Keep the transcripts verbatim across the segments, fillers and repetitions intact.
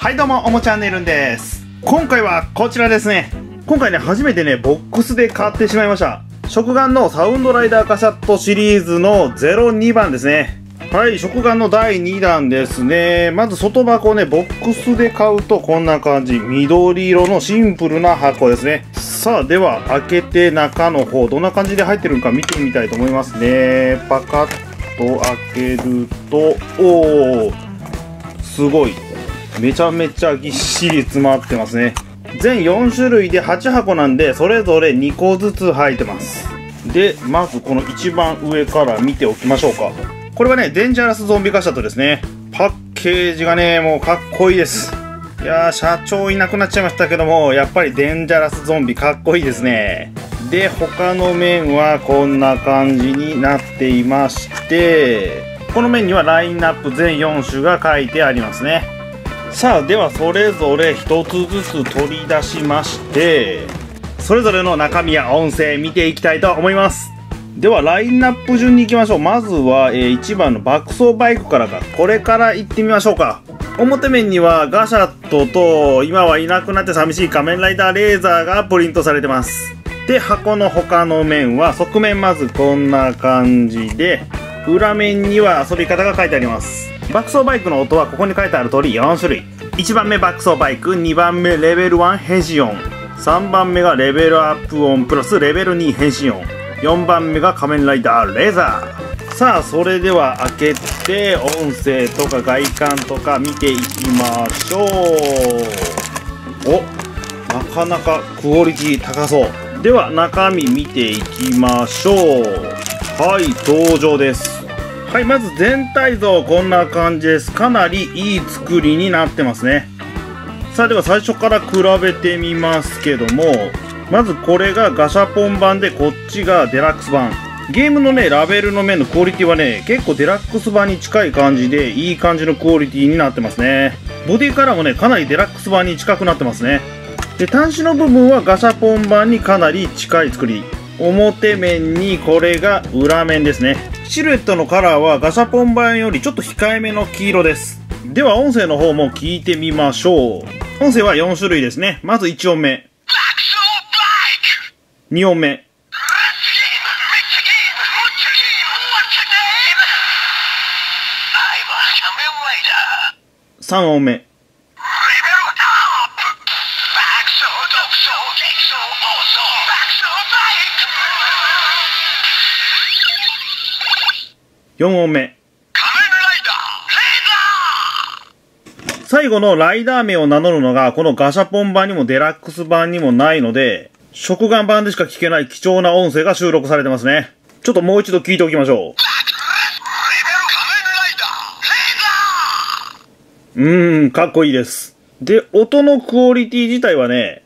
はいどうも、おもチャンネルんです。今回はこちらですね。今回ね、初めてね、ボックスで買ってしまいました。食玩のサウンドライダーカシャットシリーズのゼロにばんですね。はい、食玩のだいにだんですね。まず外箱ね、ボックスで買うとこんな感じ。緑色のシンプルな箱ですね。さあ、では開けて中の方、どんな感じで入ってるのか見てみたいと思いますね。パカッと開けると、おー、すごい。めちゃめちゃぎっしり詰まってますね。全よんしゅるいではちはこなんで、それぞれにこずつ入ってます。でまずこの一番上から見ておきましょうか。これはね、デンジャラスゾンビカシャットですね。パッケージがね、もうかっこいいです。いやー、社長いなくなっちゃいましたけども、やっぱりデンジャラスゾンビかっこいいですね。で他の面はこんな感じになっていまして、この面にはラインナップ全よんしゅが書いてありますね。さあ、ではそれぞれひとつずつ取り出しまして、それぞれの中身や音声見ていきたいと思います。ではラインナップ順に行きましょう。まずは、えー、いちばんの爆走バイクからか、これから行ってみましょうか。表面にはガシャットと今はいなくなって寂しい仮面ライダーレーザーがプリントされてます。で箱の他の面は、側面まずこんな感じで、裏面には遊び方が書いてあります。爆走バイクの音はここに書いてある通りよんしゅるい。いちばんめ爆走バイク、にばんめレベルいち変身音、さんばんめがレベルアップ音プラスレベルに変身音、よんばんめが仮面ライダーレーザー。さあ、それでは開けて音声とか外観とか見ていきましょう。お、なかなかクオリティ高そう。では中身見ていきましょう。はい、登場です。はい、まず全体像こんな感じです。かなりいい作りになってますね。さあ、では最初から比べてみますけども、まずこれがガシャポン版で、こっちがデラックス版。ゲームのね、ラベルの面のクオリティはね、結構デラックス版に近い感じで、いい感じのクオリティになってますね。ボディカラーもね、かなりデラックス版に近くなってますね。で端子の部分はガシャポン版にかなり近い作り。表面にこれが裏面ですね。シルエットのカラーはガシャポン版よりちょっと控えめの黄色です。では音声の方も聞いてみましょう。音声はよんしゅるいですね。まずいちおんめ、におんめ、さんおんめ、よんおんめ。最後のライダー名を名乗るのが、このガシャポン版にもデラックス版にもないので、食玩版でしか聞けない貴重な音声が収録されてますね。ちょっともう一度聞いておきましょう。うーん、かっこいいです。で、音のクオリティ自体はね、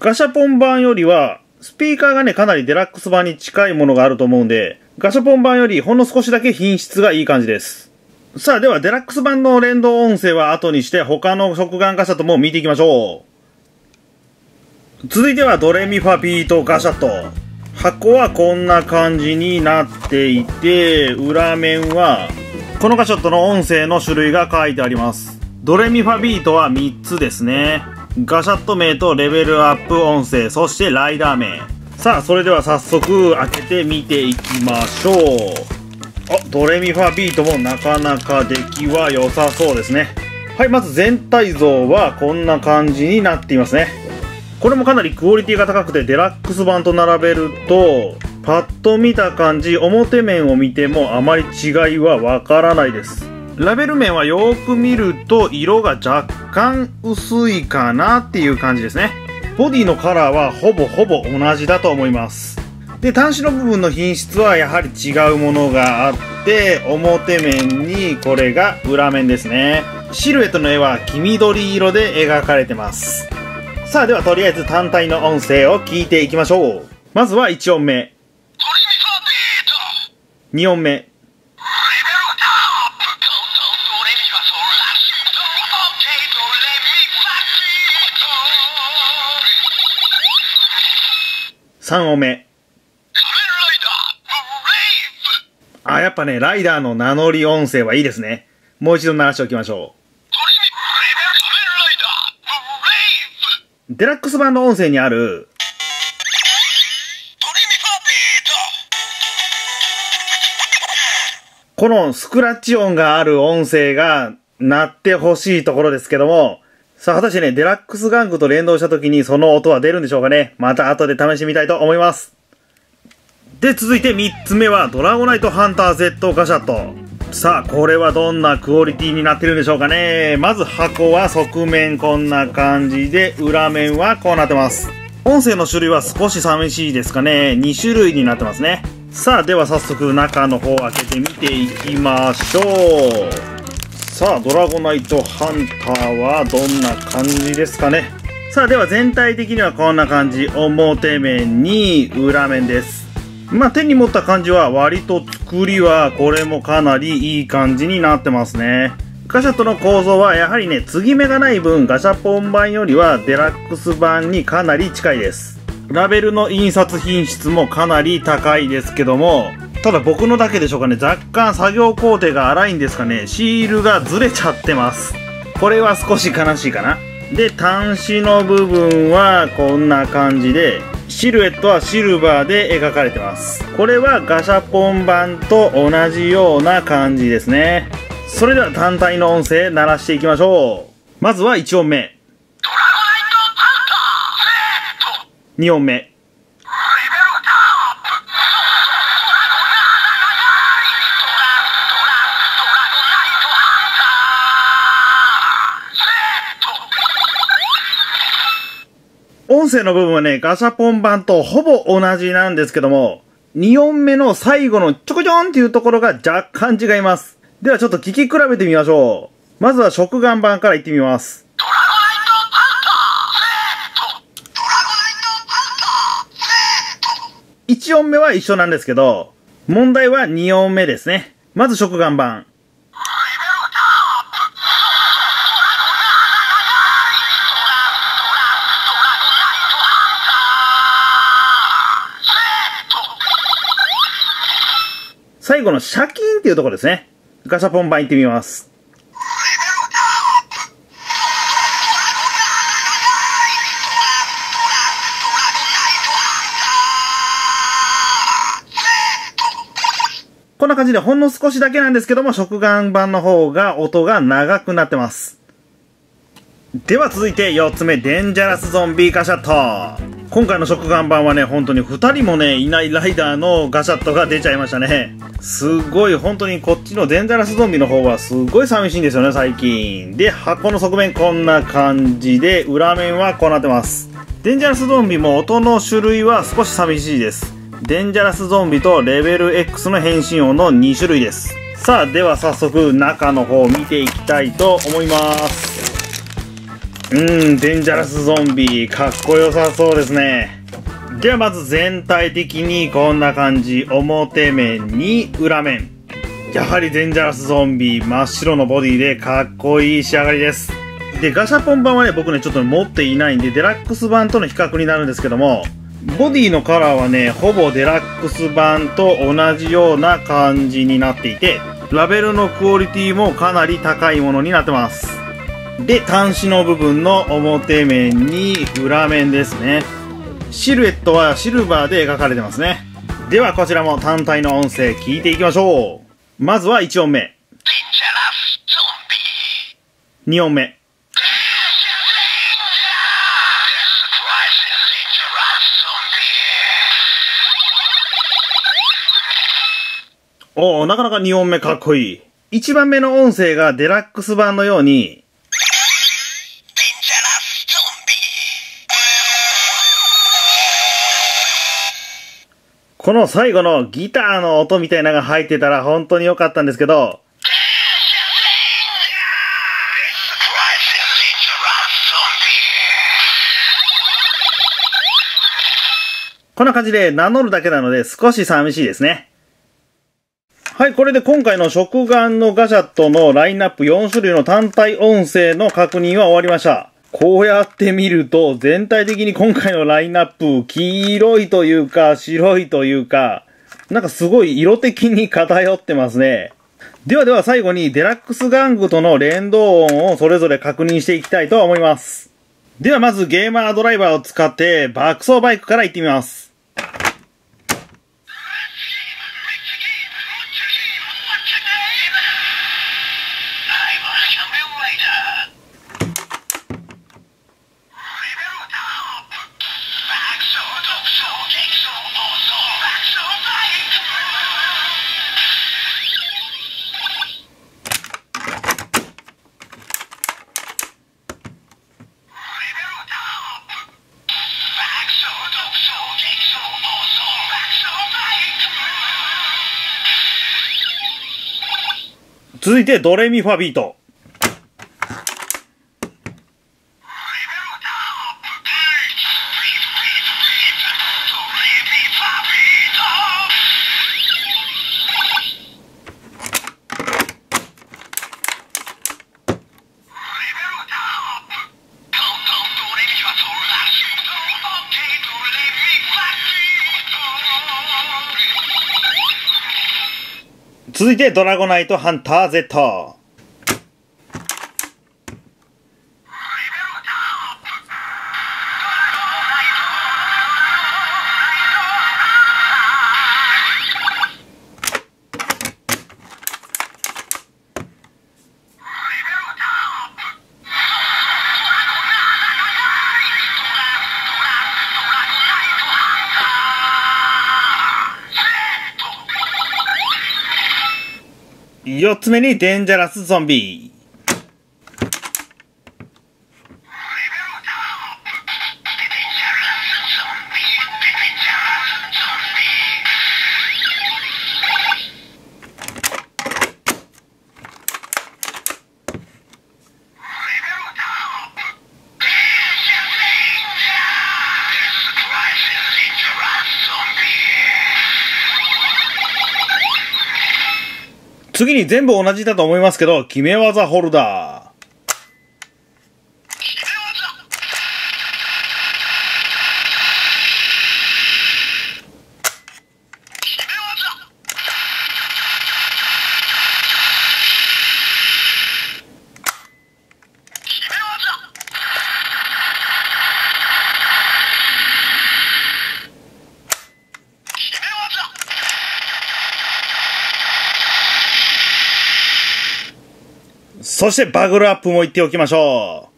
ガシャポン版よりは、スピーカーがね、かなりデラックス版に近いものがあると思うんで、ガシャポン版よりほんの少しだけ品質がいい感じです。さあ、ではデラックス版の連動音声は後にして、他の食玩ガシャットも見ていきましょう。続いてはドレミファビートガシャット。箱はこんな感じになっていて、裏面はこのガシャットの音声の種類が書いてあります。ドレミファビートはみっつですね。ガシャット名とレベルアップ音声、そしてライダー名。さあ、それでは早速開けてみていきましょう。あ、ドレミファビートもなかなか出来は良さそうですね。はい、まず全体像はこんな感じになっていますね。これもかなりクオリティが高くて、デラックス版と並べるとパッと見た感じ、表面を見てもあまり違いはわからないです。ラベル面はよーく見ると色が若干薄いかなっていう感じですね。ボディのカラーはほぼほぼ同じだと思います。で端子の部分の品質はやはり違うものがあって、表面にこれが裏面ですね。シルエットの絵は黄緑色で描かれてます。さあ、ではとりあえず単体の音声を聞いていきましょう。まずはいちおんめ、におんめ、さんおんめ。あ、やっっぱね、ライダーの名乗り音声はいいですね。もう一度流しておきましょう。デラックス版の音声にある、このスクラッチ音がある音声が鳴ってほしいところですけども、さあ果たしてね、デラックス玩具と連動した時にその音は出るんでしょうかね。また後で試してみたいと思います。で、続いてみっつめはドラゴナイトハンター ゼット ガシャット。さあこれはどんなクオリティになってるんでしょうかね。まず箱は側面こんな感じで、裏面はこうなってます。音声の種類は少し寂しいですかね。にしゅるいになってますね。さあでは早速中の方を開けてみていきましょう。さあドラゴナイトハンターはどんな感じですかね。さあでは全体的にはこんな感じ。表面に裏面です。まあ手に持った感じは割と作りはこれもかなりいい感じになってますね。ガシャットの構造はやはりね、継ぎ目がない分ガシャポン版よりはデラックス版にかなり近いです。ラベルの印刷品質もかなり高いですけども、ただ僕のだけでしょうかね、若干作業工程が荒いんですかね、シールがずれちゃってます。これは少し悲しいかな。で、端子の部分はこんな感じで、シルエットはシルバーで描かれてます。これはガシャポン版と同じような感じですね。それでは単体の音声鳴らしていきましょう。まずはいちおんめ、におんめ。音声の部分はね、ガシャポン版とほぼ同じなんですけども、におんめの最後のちょこちょんっていうところが若干違います。ではちょっと聞き比べてみましょう。まずは食玩版からいってみます。いち音目は一緒なんですけど、問題はに音目ですね。まず食玩版。最後のシャキーンっていうところですね。ガシャポン版行ってみます。こんな感じでほんの少しだけなんですけども、食玩版の方が音が長くなってます。では続いてよっつめ、デンジャラスゾンビガシャット。今回の食玩版はね、本当にふたりもねいないライダーのガシャットが出ちゃいましたね。すごい、本当にこっちのデンジャラスゾンビの方はすごい寂しいんですよね、最近。で、箱の側面こんな感じで、裏面はこうなってます。デンジャラスゾンビも音の種類は少し寂しいです。デンジャラスゾンビとレベル エックス の変身音のにしゅるいです。さあでは早速中の方を見ていきたいと思います。うーん、デンジャラスゾンビかっこよさそうですね。ではまず全体的にこんな感じ。表面に裏面、やはりデンジャラスゾンビ真っ白のボディでかっこいい仕上がりです。で、ガシャポン版はね、僕ねちょっと持っていないんでデラックス版との比較になるんですけども、ボディのカラーはね、ほぼデラックス版と同じような感じになっていて、ラベルのクオリティもかなり高いものになってます。で、端子の部分の表面に裏面ですね。シルエットはシルバーで描かれてますね。ではこちらも単体の音声聞いていきましょう。まずはいちおんめ。におんめ。おお、なかなかに音目かっこいい。いちばんめの音声がデラックス版のように、この最後のギターの音みたいなのが入ってたら本当に良かったんですけど、こんな感じで名乗るだけなので少し寂しいですね。はい、これで今回の食玩のガシャットのラインナップよんしゅるいの単体音声の確認は終わりました。こうやって見ると全体的に今回のラインナップ、黄色いというか白いというか、なんかすごい色的に偏ってますね。ではでは最後にデラックス玩具との連動音をそれぞれ確認していきたいと思います。ではまずゲーマードライバーを使って爆走バイクから行ってみます。続いてドレミファビート。続いてドラゴナイトハンター Z。四つ目にデンジャラスゾンビ。次に全部同じだと思いますけど、決め技ホルダー。そしてバグルアップも言っておきましょう。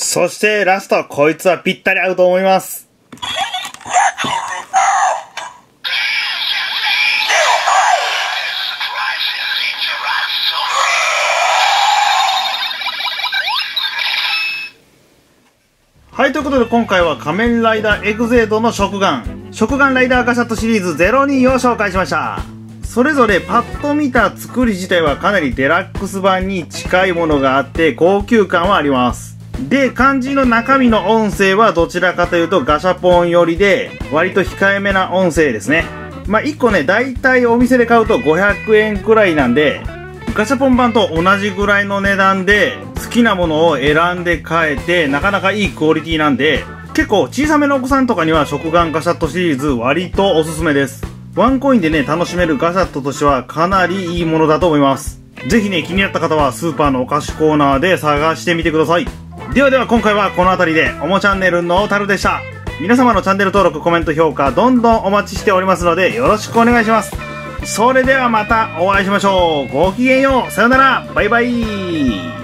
そしてラスト、こいつはぴったり合うと思います。はい、ということで今回は仮面ライダーエグゼードの食玩、食玩ライダーガシャットシリーズゼロにを紹介しました。それぞれパッと見た作り自体はかなりデラックス版に近いものがあって高級感はあります。で、肝心の中身の音声はどちらかというとガシャポン寄りで、割と控えめな音声ですね。まあ、いっこね、だいたいお店で買うとごひゃくえんくらいなんで、ガシャポン版と同じぐらいの値段で、好きなものを選んで買えて、なかなかいいクオリティなんで、結構小さめのお子さんとかには食玩ガシャットシリーズ割とおすすめです。ワンコインでね、楽しめるガシャットとしてはかなりいいものだと思います。ぜひね、気になった方はスーパーのお菓子コーナーで探してみてください。ではでは今回はこの辺りで、おもチャンネルのタルでした。皆様のチャンネル登録、コメント、評価、どんどんお待ちしておりますので、よろしくお願いします。それではまたお会いしましょう。ごきげんよう。さよなら。バイバイ。